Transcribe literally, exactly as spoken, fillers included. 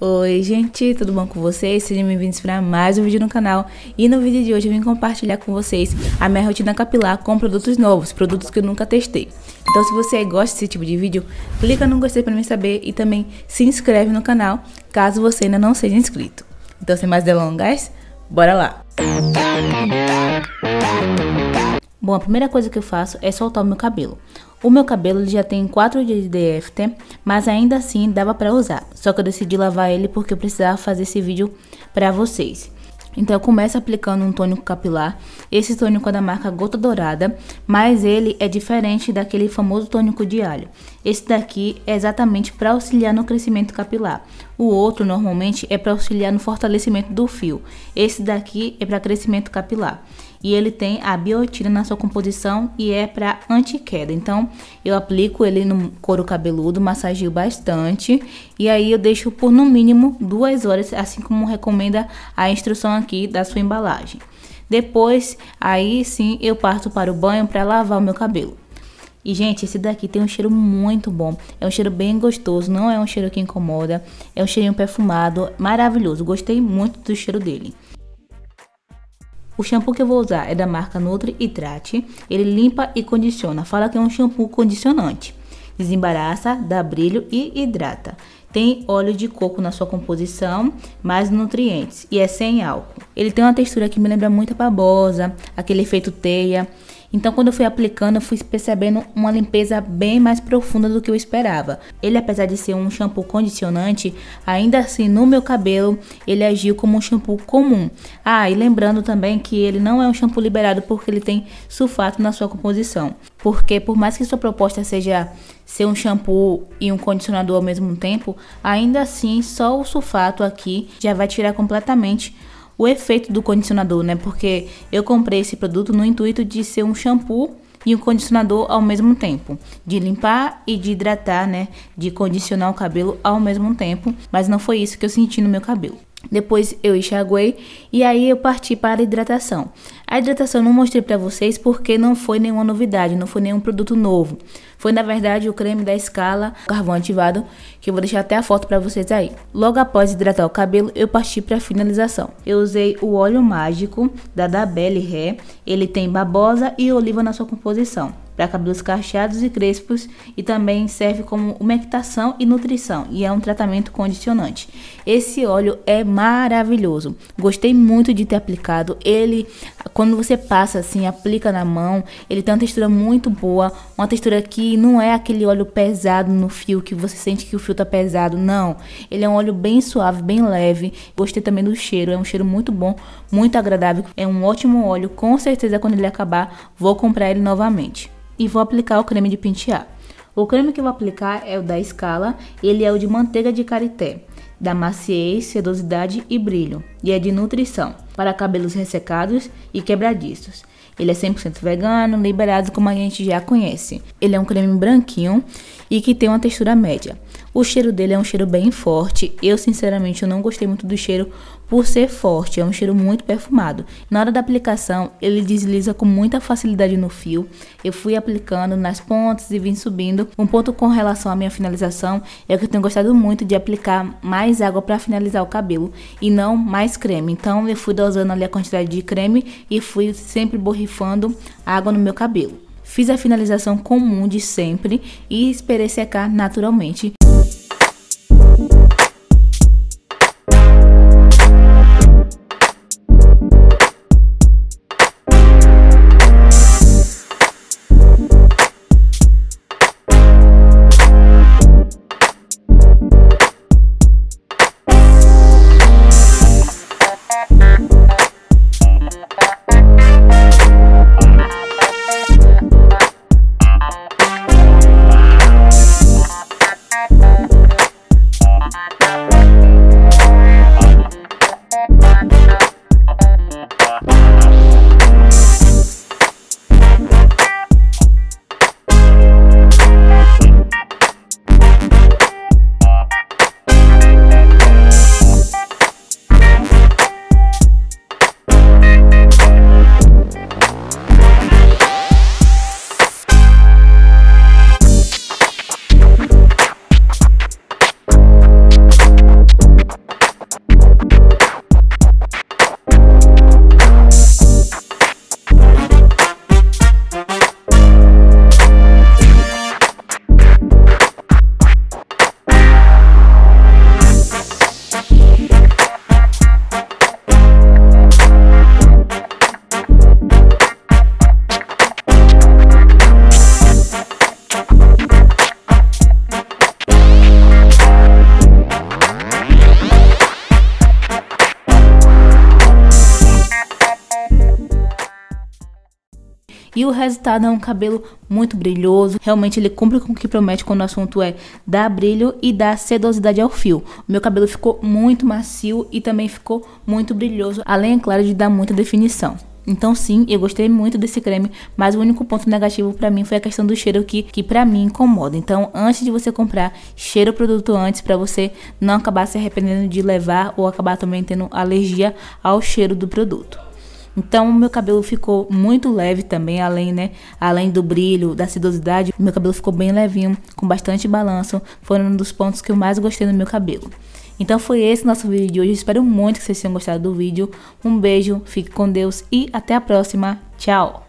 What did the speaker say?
Oi gente, tudo bom com vocês? Sejam bem-vindos para mais um vídeo no canal. E no vídeo de hoje eu vim compartilhar com vocês a minha rotina capilar com produtos novos, produtos que eu nunca testei. Então se você gosta desse tipo de vídeo, clica no gostei para me saber e também se inscreve no canal caso você ainda não seja inscrito. Então sem mais delongas, bora lá! Bom, a primeira coisa que eu faço é soltar o meu cabelo. O meu cabelo já tem quatro dias de D F T, mas ainda assim dava pra usar. Só que eu decidi lavar ele porque eu precisava fazer esse vídeo pra vocês. Então eu começo aplicando um tônico capilar. Esse tônico é da marca Gota Dourada, mas ele é diferente daquele famoso tônico de alho. Esse daqui é exatamente pra auxiliar no crescimento capilar. O outro normalmente é pra auxiliar no fortalecimento do fio. Esse daqui é pra crescimento capilar. E ele tem a biotina na sua composição e é para anti-queda. Então eu aplico ele no couro cabeludo, massageio bastante e aí eu deixo por no mínimo duas horas, assim como recomenda a instrução aqui da sua embalagem. Depois, aí sim, eu parto para o banho para lavar o meu cabelo. E gente, esse daqui tem um cheiro muito bom, é um cheiro bem gostoso, não é um cheiro que incomoda, é um cheirinho perfumado, maravilhoso, gostei muito do cheiro dele. O shampoo que eu vou usar é da marca Nutri Hidrate, ele limpa e condiciona, fala que é um shampoo condicionante, desembaraça, dá brilho e hidrata. Tem óleo de coco na sua composição, mais nutrientes e é sem álcool. Ele tem uma textura que me lembra muito a babosa, aquele efeito teia. Então quando eu fui aplicando, eu fui percebendo uma limpeza bem mais profunda do que eu esperava. Ele, apesar de ser um shampoo condicionante, ainda assim no meu cabelo ele agiu como um shampoo comum. Ah, e lembrando também que ele não é um shampoo liberado porque ele tem sulfato na sua composição. Porque por mais que sua proposta seja ser um shampoo e um condicionador ao mesmo tempo, ainda assim só o sulfato aqui já vai tirar completamente o efeito do condicionador, né? Porque eu comprei esse produto no intuito de ser um shampoo e um condicionador ao mesmo tempo, de limpar e de hidratar, né? De condicionar o cabelo ao mesmo tempo, mas não foi isso que eu senti no meu cabelo. Depois eu enxaguei e aí eu parti para a hidratação. A hidratação eu não mostrei para vocês porque não foi nenhuma novidade, não foi nenhum produto novo. Foi na verdade o creme da Skala Carvão Ativado, que eu vou deixar até a foto para vocês aí. Logo após hidratar o cabelo, eu parti para a finalização. Eu usei o óleo mágico da Dabelle Ré, ele tem babosa e oliva na sua composição, para cabelos cacheados e crespos, e também serve como umectação e nutrição, e é um tratamento condicionante. Esse óleo é maravilhoso, gostei muito de ter aplicado ele. Quando você passa assim, aplica na mão, ele tem uma textura muito boa, uma textura que não é aquele óleo pesado no fio, que você sente que o fio tá pesado, não. Ele é um óleo bem suave, bem leve, gostei também do cheiro, é um cheiro muito bom, muito agradável, é um ótimo óleo, com certeza quando ele acabar, vou comprar ele novamente. E vou aplicar o creme de pentear. O creme que eu vou aplicar é o da Skala, ele é o de manteiga de karité, da maciez, sedosidade e brilho, e é de nutrição, para cabelos ressecados e quebradiços. Ele é cem por cento vegano, liberado como a gente já conhece. Ele é um creme branquinho e que tem uma textura média. O cheiro dele é um cheiro bem forte, eu sinceramente eu não gostei muito do cheiro por ser forte, é um cheiro muito perfumado. Na hora da aplicação ele desliza com muita facilidade no fio, eu fui aplicando nas pontas e vim subindo. Um ponto com relação à minha finalização é que eu tenho gostado muito de aplicar mais água para finalizar o cabelo e não mais creme, então eu fui dosando ali a quantidade de creme e fui sempre borrifando água no meu cabelo. Fiz a finalização comum de sempre e esperei secar naturalmente. Bye. e o resultado é um cabelo muito brilhoso. Realmente ele cumpre com o que promete quando o assunto é dar brilho e dar sedosidade ao fio. O meu cabelo ficou muito macio e também ficou muito brilhoso, além, é claro, de dar muita definição. Então sim, eu gostei muito desse creme, mas o único ponto negativo pra mim foi a questão do cheiro que, que pra mim incomoda. Então antes de você comprar, cheira o produto antes pra você não acabar se arrependendo de levar ou acabar também tendo alergia ao cheiro do produto. Então o meu cabelo ficou muito leve também, além, né, além do brilho, da sedosidade, o meu cabelo ficou bem levinho, com bastante balanço, foi um dos pontos que eu mais gostei no meu cabelo. Então foi esse nosso vídeo de hoje, espero muito que vocês tenham gostado do vídeo, um beijo, fique com Deus e até a próxima, tchau!